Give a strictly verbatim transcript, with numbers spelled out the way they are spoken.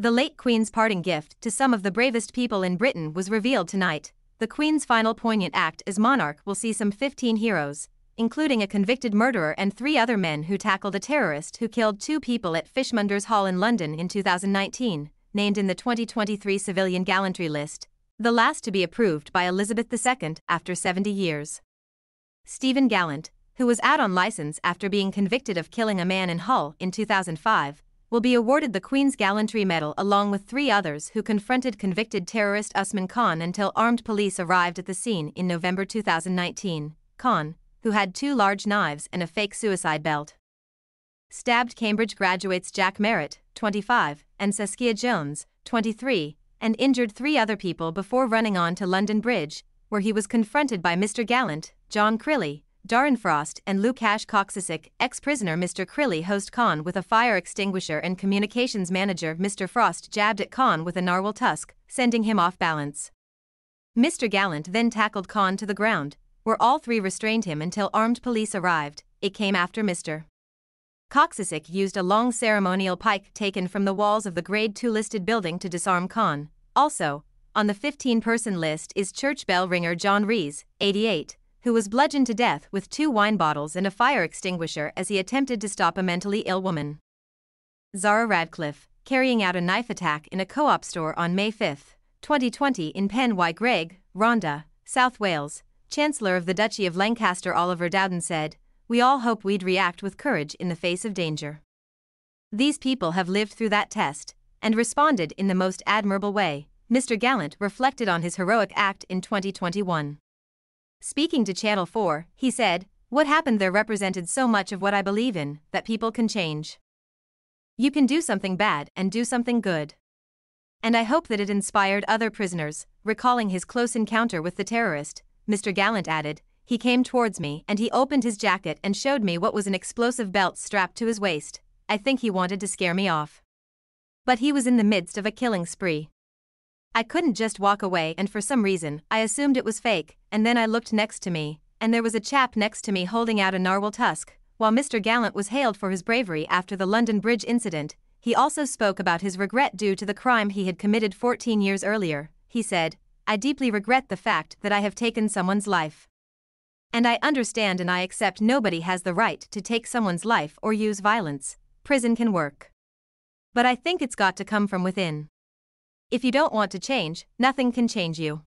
The late Queen's parting gift to some of the bravest people in Britain was revealed tonight. The Queen's final poignant act as monarch will see some fifteen heroes, including a convicted murderer and three other men who tackled a terrorist who killed two people at Fishmongers' Hall in London in two thousand nineteen, named in the twenty twenty-three Civilian Gallantry List, the last to be approved by Elizabeth the Second after seventy years. Stephen Gallant, who was out on license after being convicted of killing a man in Hull in two thousand five, will be awarded the Queen's Gallantry Medal along with three others who confronted convicted terrorist Usman Khan until armed police arrived at the scene in November two thousand nineteen. Khan, who had two large knives and a fake suicide belt, stabbed Cambridge graduates Jack Merritt, twenty-five, and Saskia Jones, twenty-three, and injured three other people before running on to London Bridge, where he was confronted by Mister Gallant, John Crilly, Darren Frost and Lukasz Koksysik. Ex-prisoner Mister Crilly hosed Khan with a fire extinguisher and communications manager Mister Frost jabbed at Khan with a narwhal tusk, sending him off balance. Mister Gallant then tackled Khan to the ground, where all three restrained him until armed police arrived. It came after Mister Koksysik used a long ceremonial pike taken from the walls of the Grade two listed building to disarm Khan. Also, on the fifteen-person list is church bell ringer John Rees, eighty-eight, who was bludgeoned to death with two wine bottles and a fire extinguisher as he attempted to stop a mentally ill woman, Zara Radcliffe, carrying out a knife attack in a co-op store on May fifth, twenty twenty in Pen Y Gwrg, Rhondda, South Wales. Chancellor of the Duchy of Lancaster Oliver Dowden said, "We all hope we'd react with courage in the face of danger. These people have lived through that test and responded in the most admirable way." Mister Gallant reflected on his heroic act in twenty twenty-one. Speaking to Channel four, he said, "What happened there represented so much of what I believe in, that people can change. You can do something bad and do something good. And I hope that it inspired other prisoners." Recalling his close encounter with the terrorist, Mister Gallant added, "He came towards me and he opened his jacket and showed me what was an explosive belt strapped to his waist. I think he wanted to scare me off. But he was in the midst of a killing spree. I couldn't just walk away and for some reason I assumed it was fake, and then I looked next to me, and there was a chap next to me holding out a narwhal tusk." While Mister Gallant was hailed for his bravery after the London Bridge incident, he also spoke about his regret due to the crime he had committed fourteen years earlier. He said, "I deeply regret the fact that I have taken someone's life. And I understand and I accept nobody has the right to take someone's life or use violence. Prison can work. But I think it's got to come from within. If you don't want to change, nothing can change you.